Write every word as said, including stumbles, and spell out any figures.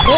Oh,